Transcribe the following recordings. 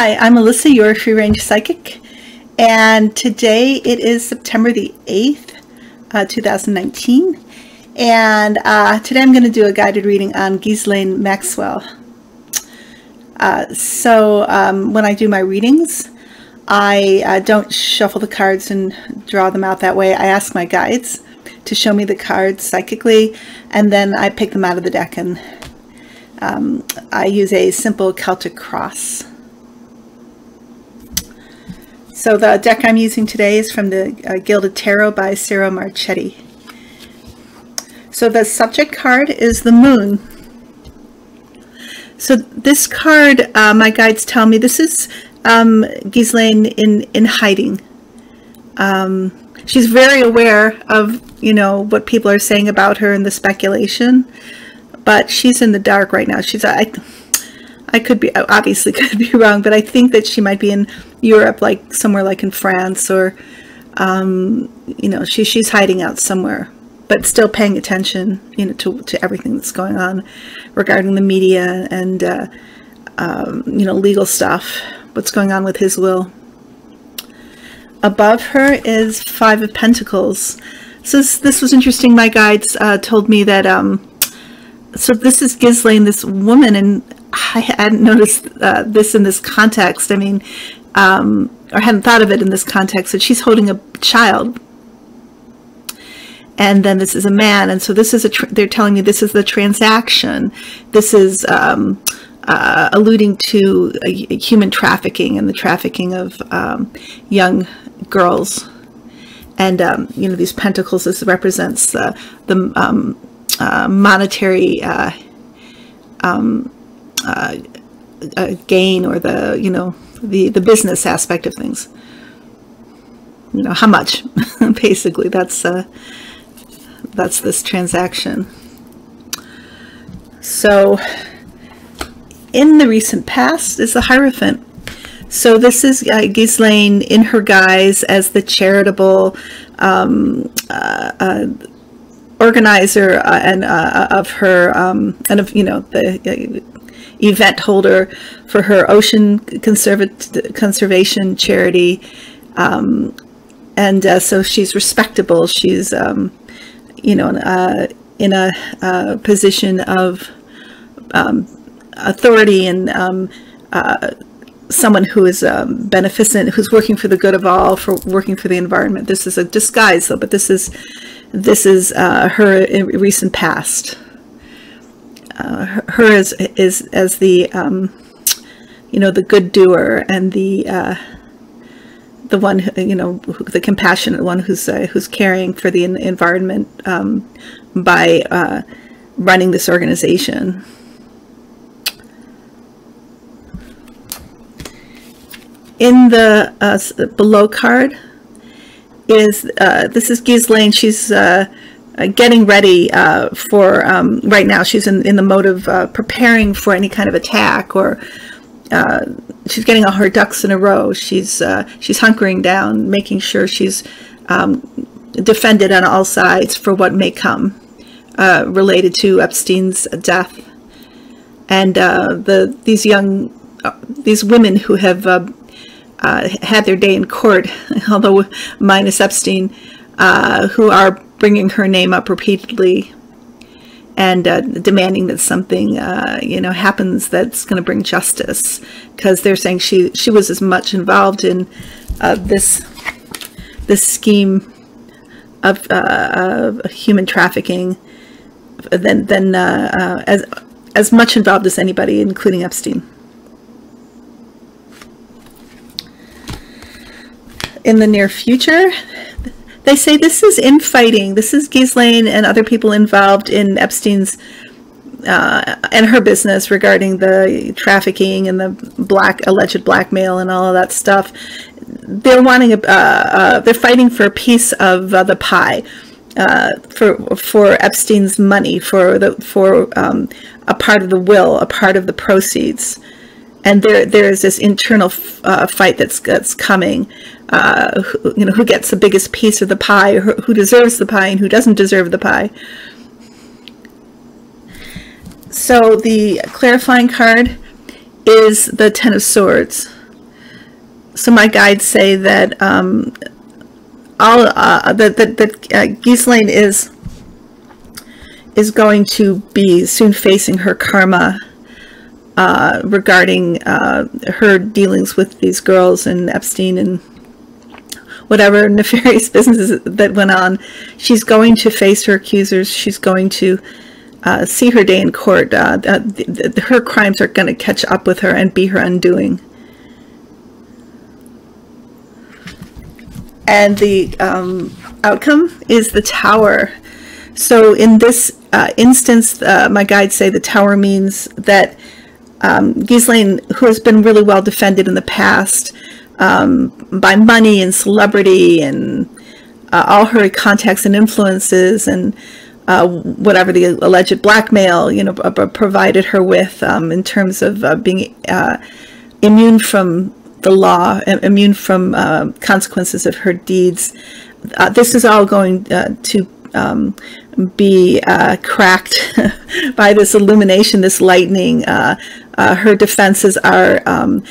Hi, I'm Alyssa, your free range psychic, and today it is September the 8th, 2019, and today I'm going to do a guided reading on Ghislaine Maxwell. When I do my readings, I don't shuffle the cards and draw them out that way. I ask my guides to show me the cards psychically, and then I pick them out of the deck, and I use a simple Celtic cross. So the deck I'm using today is from the Gilded Tarot by Ciro Marchetti. So the subject card is the moon. So this card, my guides tell me, this is Ghislaine in hiding. She's very aware of, you know, what people are saying about her and the speculation. But she's in the dark right now. She's, I obviously could be wrong, but I think that she might be in Europe, like somewhere like in France, or, you know, she's hiding out somewhere, but still paying attention, you know, to everything that's going on regarding the media and, you know, legal stuff, what's going on with his will. Above her is Five of Pentacles. So this was interesting. My guides told me that, so this is Ghislaine, this woman, and I hadn't noticed this in this context. I mean, or hadn't thought of it in this context, that she's holding a child. And then this is a man, and so this is they're telling me this is the transaction. This is alluding to human trafficking and the trafficking of young girls. And, you know, these pentacles, this represents the monetary gain, or the, you know, the business aspect of things, you know, how much basically that's this transaction. So in the recent past is the Hierophant. So this is Ghislaine in her guise as the charitable organizer and of her and of, you know, the event holder for her ocean conservation charity, and so she's respectable. She's you know, in a position of authority, and someone who is beneficent, who's working for the good of all, for working for the environment. This is a disguise, though, but this is her in recent past. Her is as the you know, the good doer, and the one who, you know, the compassionate one, who's caring for the environment by running this organization. In the below card is this is Ghislaine. She's getting ready for right now. She's in the mode of preparing for any kind of attack, or she's getting all her ducks in a row. She's hunkering down, making sure she's defended on all sides for what may come related to Epstein's death, and these women who have had their day in court, although minus Epstein, who are bringing her name up repeatedly and demanding that something, you know, happens that's going to bring justice, because they're saying she was as much involved in this scheme of human trafficking than as much involved as anybody, including Epstein. In the near future, they say this is infighting. This is Ghislaine and other people involved in Epstein's and her business regarding the trafficking and the alleged blackmail and all of that stuff. They're wanting they're fighting for a piece of the pie, for Epstein's money, for a part of the will, a part of the proceeds. And there is this internal fight that's coming. You know, who gets the biggest piece of the pie, or who deserves the pie, and who doesn't deserve the pie. So the clarifying card is the Ten of Swords. So my guides say that Ghislaine is going to be soon facing her karma regarding her dealings with these girls and Epstein and whatever nefarious businesses that went on. She's going to face her accusers. She's going to see her day in court. Her crimes are going to catch up with her and be her undoing. And the outcome is the Tower. So in this instance, my guides say the Tower means that Ghislaine, who has been really well defended in the past by money and celebrity and all her contacts and influences and whatever the alleged blackmail, you know, provided her with in terms of being immune from the law, immune from consequences of her deeds. This is all going to be cracked by this illumination, this lightning. Her defenses are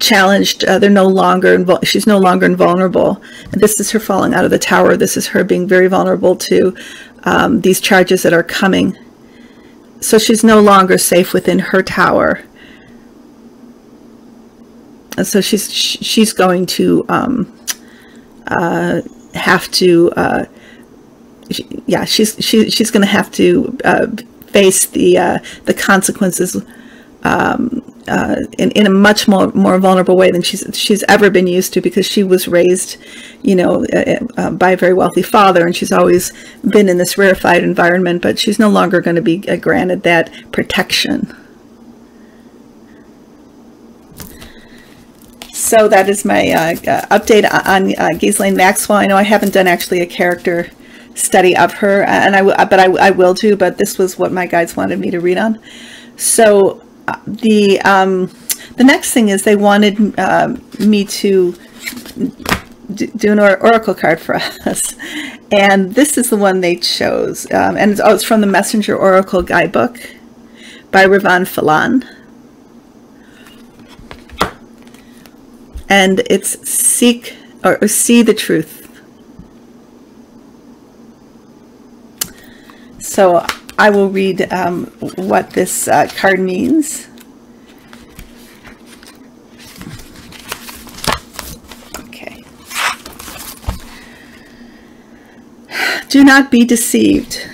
challenged. They're no longer, she's no longer invulnerable. This is her falling out of the Tower. This is her being very vulnerable to these charges that are coming. So she's no longer safe within her Tower. And so she's going to have to she's going to have to face the consequences in a much more vulnerable way than she's ever been used to, because she was raised, you know, by a very wealthy father, and she's always been in this rarefied environment, but she's no longer going to be granted that protection. So that is my update on Ghislaine Maxwell. I know I haven't done actually a character study of her, and I will do, but this was what my guides wanted me to read on. So the next thing is they wanted me to do an oracle card for us, and this is the one they chose, and it's from the Messenger Oracle Guidebook by Ravyenne Phelan. And it's seek or see the truth. So I will read what this card means. Okay. Do not be deceived.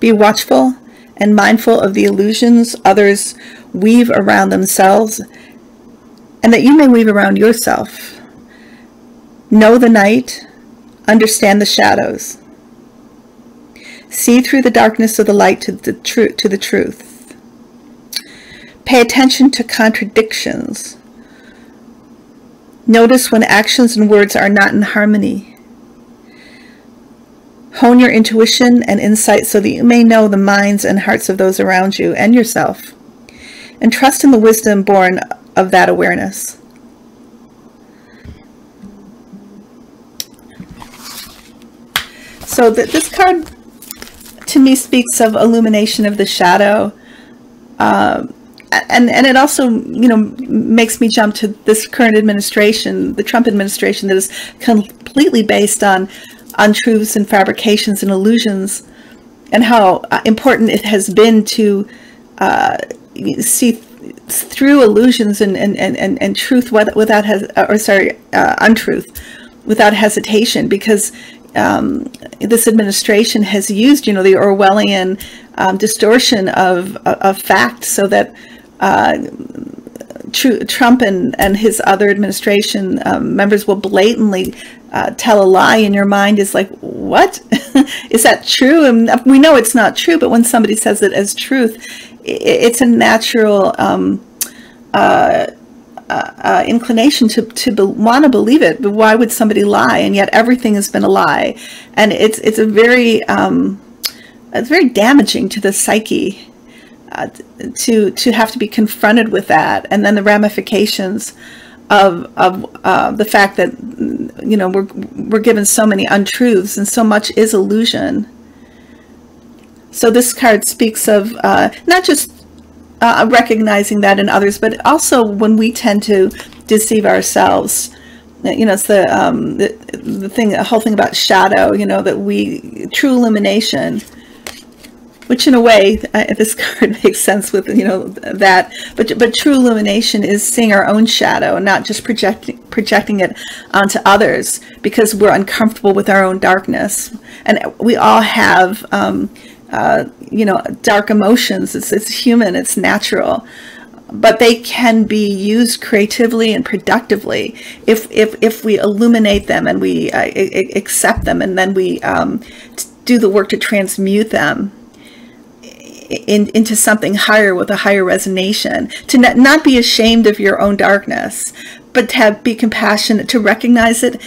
Be watchful and mindful of the illusions others weave around themselves, and that you may weave around yourself. Know the night, understand the shadows. See through the darkness of the light to the truth. Pay attention to contradictions. Notice when actions and words are not in harmony. Hone your intuition and insight so that you may know the minds and hearts of those around you and yourself, and trust in the wisdom born of that awareness. So this card to me speaks of illumination of the shadow, and it also, you know, makes me jump to this current administration, the Trump administration, that is completely based on untruths and fabrications and illusions, and how important it has been to see through illusions and truth without untruth without hesitation, because this administration has used, you know, the Orwellian distortion of fact, so that Trump and his other administration members will blatantly tell a lie, and your mind is like, what? Is that true? And we know it's not true, but when somebody says it as truth, it's a natural inclination to want to believe it. But why would somebody lie? And yet everything has been a lie, and it's a very it's very damaging to the psyche to have to be confronted with that, and then the ramifications of the fact that, you know, we're given so many untruths, and so much is illusion. So this card speaks of not just recognizing that in others, but also when we tend to deceive ourselves. You know, it's the whole thing about shadow, you know, that we, true illumination, which in a way, this card makes sense with, you know, that, but true illumination is seeing our own shadow and not just projecting it onto others, because we're uncomfortable with our own darkness. And we all have, you know, dark emotions. It's human, it's natural. But they can be used creatively and productively if we illuminate them and we accept them, and then we do the work to transmute them into something higher with a higher resonation. To not be ashamed of your own darkness, but to be compassionate, to recognize it,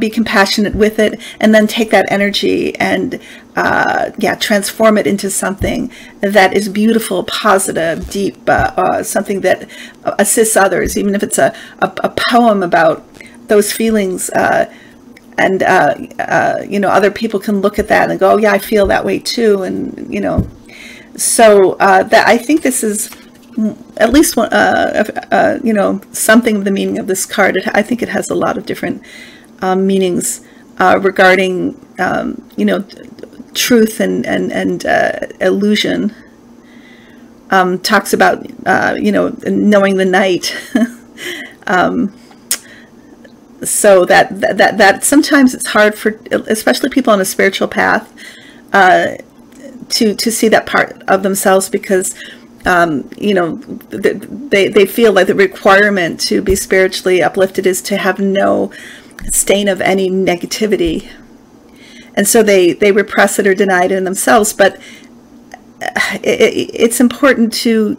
be compassionate with it, and then take that energy and yeah, transform it into something that is beautiful, positive, deep, something that assists others, even if it's a poem about those feelings, and you know, other people can look at that and go, oh yeah, I feel that way too. And you know, so that, I think this is at least one, you know, something of the meaning of this card. I think it has a lot of different meanings regarding, you know, truth and illusion. Talks about, you know, knowing the night. So that sometimes it's hard for, especially people on a spiritual path, to see that part of themselves, because you know, they feel like the requirement to be spiritually uplifted is to have no stain of any negativity, and so they repress it or deny it in themselves. But it's important to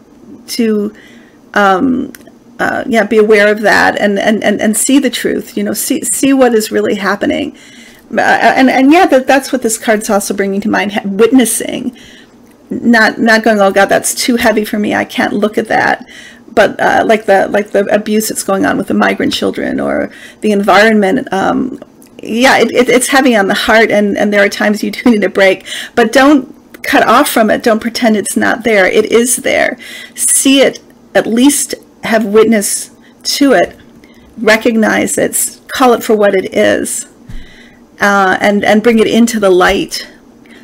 yeah, be aware of that and see the truth. You know, see what is really happening, and yeah, that's what this card's also bringing to mind: witnessing. Not going, oh God, that's too heavy for me, I can't look at that. But like the abuse that's going on with the migrant children or the environment, yeah, it's heavy on the heart, and there are times you do need a break. But don't cut off from it. Don't pretend it's not there. It is there. See it. At least have witness to it. Recognize it. Call it for what it is, and bring it into the light,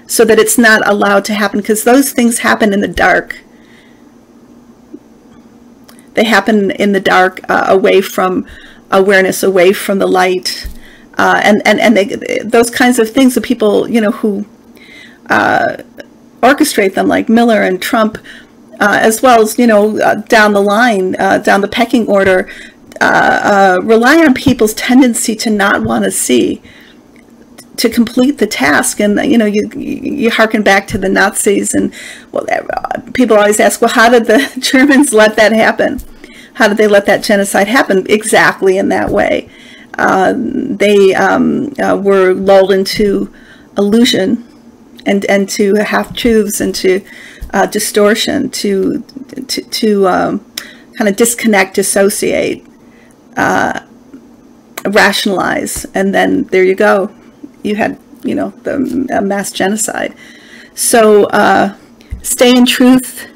so that it's not allowed to happen, because those things happen in the dark. They happen in the dark, away from awareness, away from the light, and those kinds of things, the people, you know, who orchestrate them, like Miller and Trump, as well as, you know, down the line, down the pecking order, rely on people's tendency to not want to see, to complete the task. And you know, you harken back to the Nazis, and well, people always ask, well, how did the Germans let that happen? How did they let that genocide happen? Exactly in that way. They were lulled into illusion and to half-truths and to distortion, to kind of disconnect, dissociate, rationalize, and then there you go. You had, you know, the mass genocide. So stay in truth.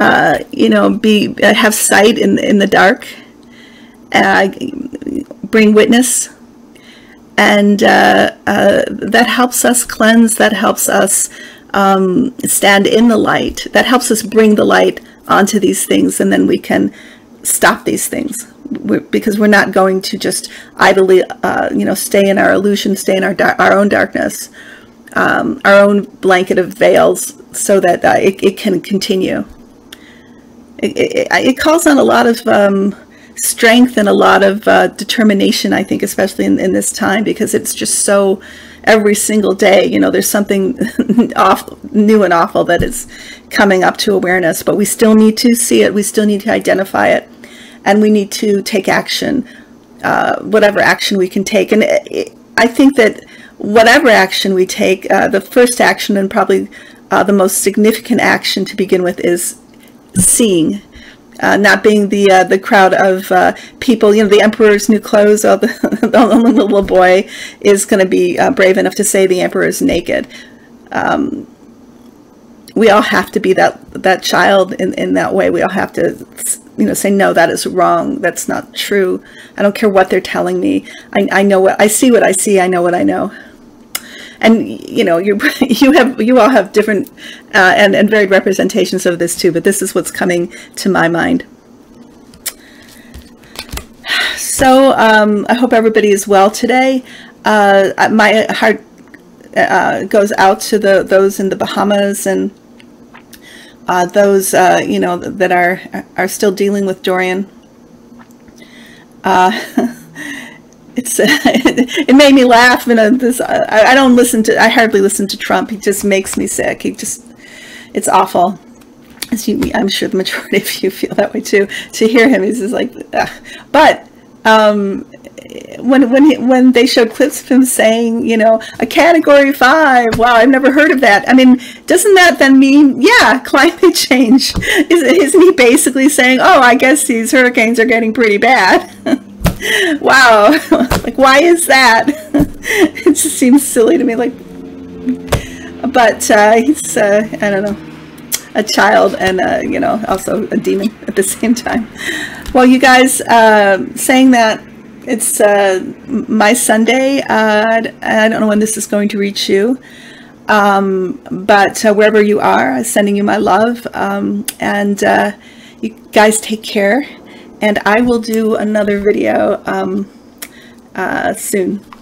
You know, have sight in the dark. Bring witness, and that helps us cleanse. That helps us stand in the light. That helps us bring the light onto these things, and then we can stop these things. Because we're not going to just idly, you know, stay in our illusion, stay in our own darkness, our own blanket of veils, so that it can continue. It calls on a lot of strength and a lot of determination, I think, especially in this time, because it's just so, every single day, you know, there's something awful, new and awful that is coming up to awareness, but we still need to see it, we still need to identify it, and we need to take action, whatever action we can take. And I think that whatever action we take, the first action, and probably the most significant action to begin with, is seeing, not being the crowd of people. You know, the emperor's new clothes. All the little boy is going to be brave enough to say the emperor is naked. we all have to be that child in that way. We all have to, you know, say, no, that is wrong. That's not true. I don't care what they're telling me. I know what I see. What I see, I know what I know. And you know, you all have different and varied representations of this too. But this is what's coming to my mind. So I hope everybody is well today. My heart goes out to those in the Bahamas and those you know, that are still dealing with Dorian. It made me laugh. You know, I hardly listen to Trump. He just makes me sick. It's awful. As you, I'm sure the majority of you feel that way too. To hear him, he's just like, ugh. But when they showed clips of him saying, you know, a category 5, wow, I've never heard of that. I mean, doesn't that then mean, yeah, climate change? Isn't he basically saying, oh, I guess these hurricanes are getting pretty bad? Wow. Like, why is that? It just seems silly to me. Like, but he's I don't know, a child and you know, also a demon at the same time. Well, you guys, saying that, it's my Sunday. I don't know when this is going to reach you, but wherever you are, I'm sending you my love, and you guys take care. And I will do another video soon.